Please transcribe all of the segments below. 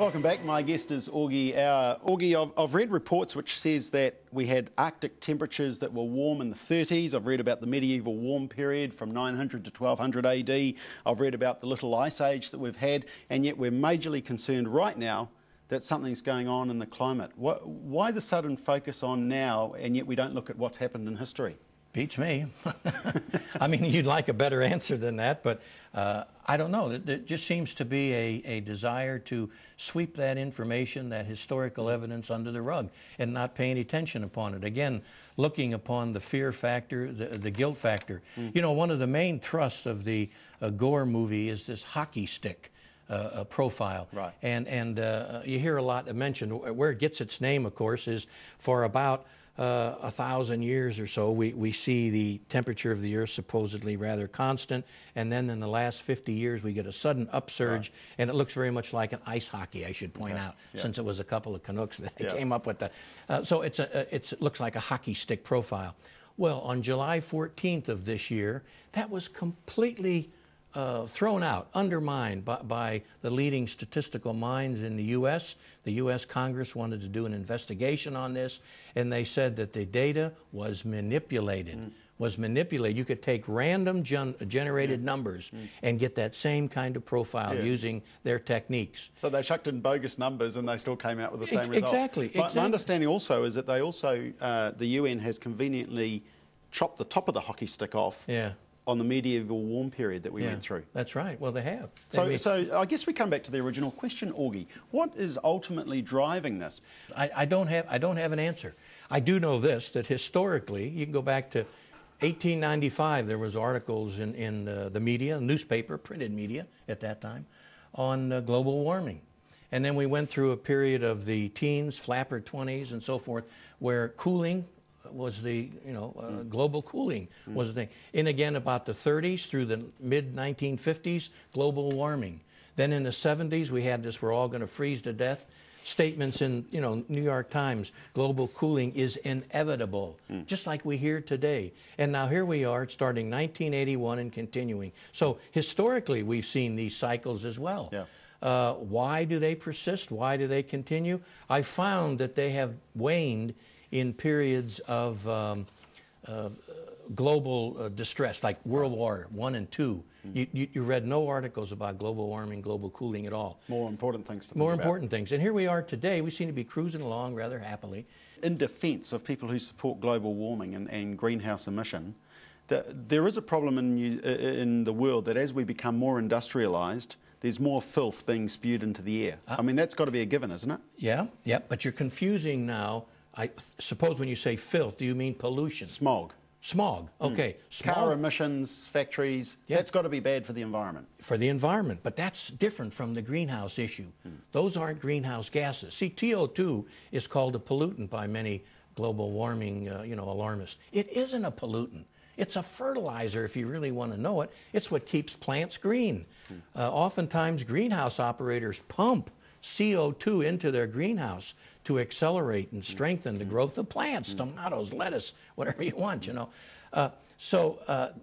Welcome back. My guest is Augie Auer. Augie, I've read reports which says that we had Arctic temperatures that were warm in the 30s. I've read about the medieval warm period from 900 to 1200 AD. I've read about the little ice age that we've had, and yet we're majorly concerned right now that something's going on in the climate. Why the sudden focus on now, and yet we don't look at what's happened in history? Beats me. I mean, you'd like a better answer than that, but I don't know. There just seems to be a desire to sweep that information, that historical evidence, under the rug and not pay any attention upon it. Again, looking upon the fear factor, the guilt factor. Mm. You know, one of the main thrusts of the Gore movie is this hockey stick profile, right? And you hear a lot mentioned. Where it gets its name, of course, is for about 1,000 years or so, we see the temperature of the Earth supposedly rather constant, and then in the last 50 years we get a sudden upsurge, right? And it looks very much like an ice hockey, I should point out, yeah, since it was a couple of Canucks that came up with that. So it's it looks like a hockey stick profile. Well, on July 14th of this year, that was completely thrown out, undermined by the leading statistical minds in the U.S. The U.S. Congress wanted to do an investigation on this, and they said that the data was manipulated. Mm. Was manipulated. You could take random generated numbers and get that same kind of profile using their techniques. So they chucked in bogus numbers and they still came out with the same result. Exactly. My understanding also is that they also, the UN has conveniently chopped the top of the hockey stick off. Yeah. On the medieval warm period that we went through. That's right. Well, they have. So I guess we come back to the original question, Augie. What is ultimately driving this? I don't have an answer. I do know this, that historically, you can go back to 1895, there was articles in the media, newspaper, printed media at that time, on global warming. And then we went through a period of the teens, flapper 20s and so forth, where cooling was the, you know, global cooling was the thing. And again, about the 30s through the mid-1950s, global warming. Then in the 70s, we had this, we're all going to freeze to death. Statements in, you know, New York Times, global cooling is inevitable, just like we hear today. And now here we are, starting 1981 and continuing. So historically, we've seen these cycles as well. Yeah. Why do they persist? Why do they continue? I found that they have waned in periods of global distress, like World War I and II. You read no articles about global warming, global cooling at all. More important things to think about. More important things. And here we are today. We seem to be cruising along rather happily. In defense of people who support global warming and greenhouse emission, there is a problem in the world that as we become more industrialized, there's more filth being spewed into the air. I mean, that's got to be a given, isn't it? Yeah, but you're confusing now. I suppose when you say filth, do you mean pollution? Smog. Smog, okay. Smog. Car emissions, factories, that's got to be bad for the environment. For the environment, but that's different from the greenhouse issue. Those aren't greenhouse gases. See, TO2 is called a pollutant by many global warming alarmists. It isn't a pollutant. It's a fertilizer, if you really want to know it. It's what keeps plants green. Oftentimes, greenhouse operators pump CO2 into their greenhouse to accelerate and strengthen the growth of plants, tomatoes, lettuce, whatever you want, you know. So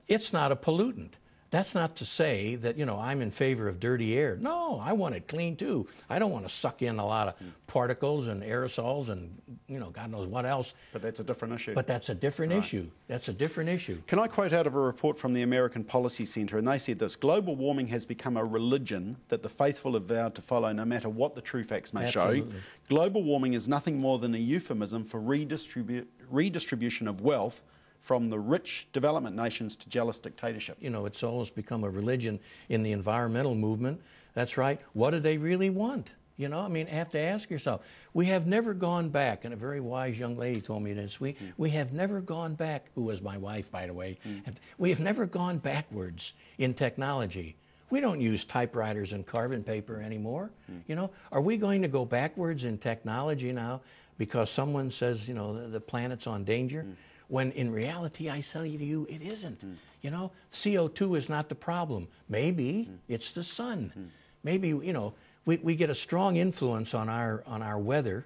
it's not a pollutant. That's not to say that, you know, I'm in favor of dirty air. No, I want it clean too. I don't want to suck in a lot of particles and aerosols and, you know, God knows what else. But that's a different issue. But that's a different issue. That's a different issue. Can I quote out of a report from the American Policy Centre? And they said this: global warming has become a religion that the faithful have vowed to follow no matter what the true facts may show. Global warming is nothing more than a euphemism for redistribution of wealth from the rich development nations to jealous dictatorship. You know, it's almost become a religion in the environmental movement. That's right. What do they really want? You know, I mean, have to ask yourself. We have never gone back, and a very wise young lady told me this, we have never gone back, who was my wife, by the way, we have never gone backwards in technology. We don't use typewriters and carbon paper anymore. You know, are we going to go backwards in technology now because someone says, you know, the planet's on danger? When in reality, I tell you, it isn't. You know, CO2 is not the problem. Maybe it's the sun. Maybe, you know, we get a strong influence on our weather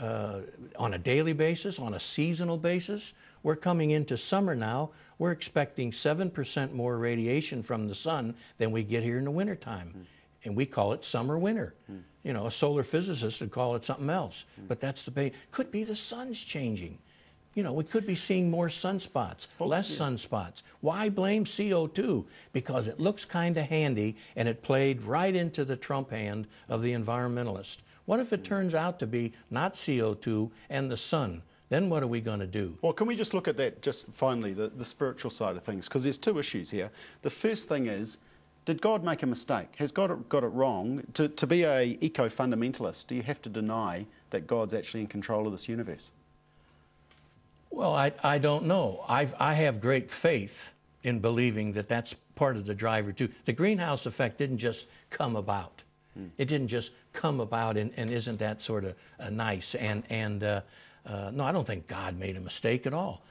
on a daily basis, on a seasonal basis. We're coming into summer now. We're expecting 7% more radiation from the sun than we get here in the wintertime. and we call it summer winter. Mm. You know, a solar physicist would call it something else, but that's the pain. Could be the sun's changing. You know, we could be seeing more sunspots, less sunspots. Why blame CO2? Because it looks kind of handy, and it played right into the Trump hand of the environmentalist. What if it turns out to be not CO2 and the sun? Then what are we going to do? Well, can we just look at that just finally, the spiritual side of things? Because there's two issues here. The first thing is, did God make a mistake? Has God got it wrong? To be an eco-fundamentalist, do you have to deny that God's actually in control of this universe? Well, I don't know. I have great faith in believing that that's part of the driver too. The greenhouse effect didn't just come about. It didn't just come about and isn't that sort of nice. No, I don't think God made a mistake at all.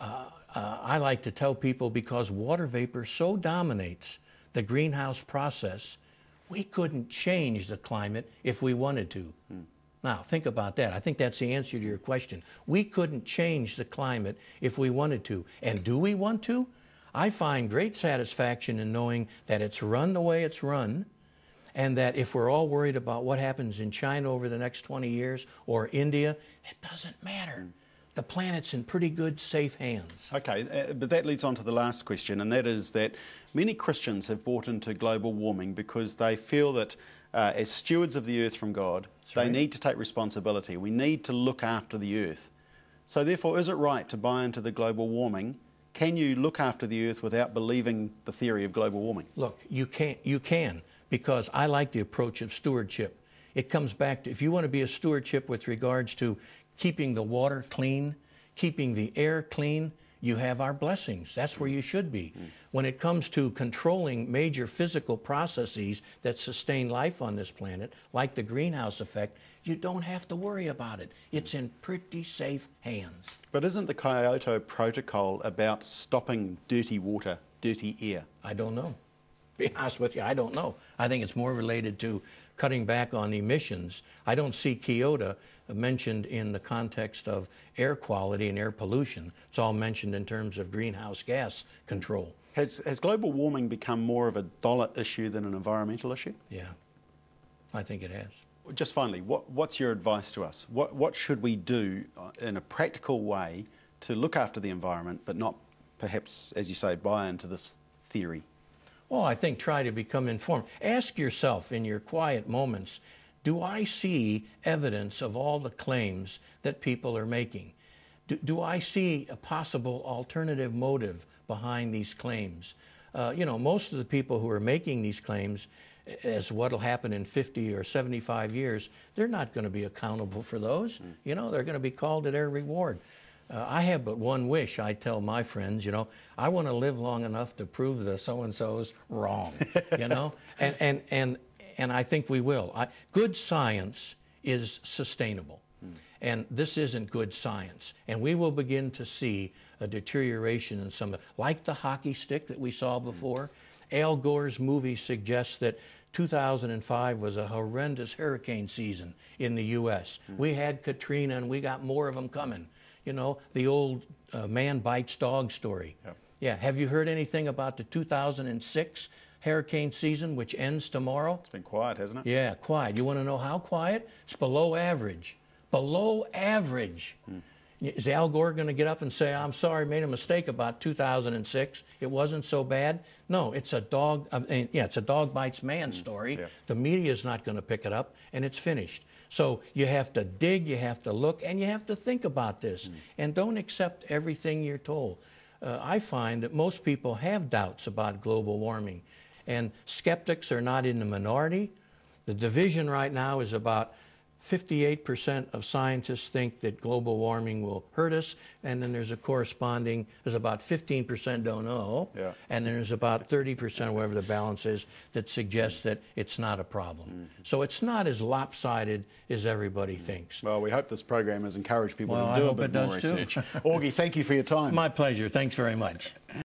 I like to tell people because water vapor so dominates the greenhouse process, we couldn't change the climate if we wanted to. Now, think about that. I think that's the answer to your question. We couldn't change the climate if we wanted to. And do we want to? I find great satisfaction in knowing that it's run the way it's run, and that if we're all worried about what happens in China over the next 20 years or India, it doesn't matter. The planet's in pretty good, safe hands. Okay, but that leads on to the last question, and that is that many Christians have bought into global warming because they feel that as stewards of the earth from God, they need to take responsibility. We need to look after the earth. So therefore, is it right to buy into the global warming? Can you look after the earth without believing the theory of global warming? Look, you can, because I like the approach of stewardship. It comes back to, if you want to be a stewardship with regards to keeping the water clean, keeping the air clean, you have our blessings. That's where you should be. When it comes to controlling major physical processes that sustain life on this planet, like the greenhouse effect, you don't have to worry about it. It's in pretty safe hands. But isn't the Kyoto Protocol about stopping dirty water, dirty air? I don't know. To be honest with you, I don't know. I think it's more related to cutting back on emissions. I don't see Kyoto mentioned in the context of air quality and air pollution. It's all mentioned in terms of greenhouse gas control. Has global warming become more of a dollar issue than an environmental issue? Yeah, I think it has. Just finally, what's your advice to us? What should we do in a practical way to look after the environment, but not perhaps, as you say, buy into this theory? Well, I think try to become informed. Ask yourself in your quiet moments, do I see evidence of all the claims that people are making? Do I see a possible alternative motive behind these claims? You know, most of the people who are making these claims as what'll happen in 50 or 75 years, they're not going to be accountable for those. You know, they're going to be called to their reward. I have but one wish, I tell my friends, you know, I want to live long enough to prove the so-and-so's wrong, you know, and I think we will. Good science is sustainable, and this isn't good science, and we will begin to see a deterioration in some, like the hockey stick that we saw before. Al Gore's movie suggests that 2005 was a horrendous hurricane season in the U.S. We had Katrina, and we got more of them coming. You know, the old man bites dog story. Yeah, have you heard anything about the 2006 hurricane season, which ends tomorrow? It's been quiet, hasn't it? Yeah, quiet. You want to know how quiet? It's below average. Below average. Is Al Gore going to get up and say, I'm sorry, made a mistake about 2006. It wasn't so bad? No, it's a dog, it's a dog bites man story. The media's not going to pick it up, and it's finished. So you have to dig, you have to look, and you have to think about this. And don't accept everything you're told. I find that most people have doubts about global warming, and skeptics are not in the minority. The division right now is about 58% of scientists think that global warming will hurt us, and then there's a corresponding, there's about 15% don't know, and then there's about 30% or whatever the balance is that suggests that it's not a problem. So it's not as lopsided as everybody thinks. Well, we hope this program has encouraged people to do a bit more research. Augie, thank you for your time. My pleasure. Thanks very much.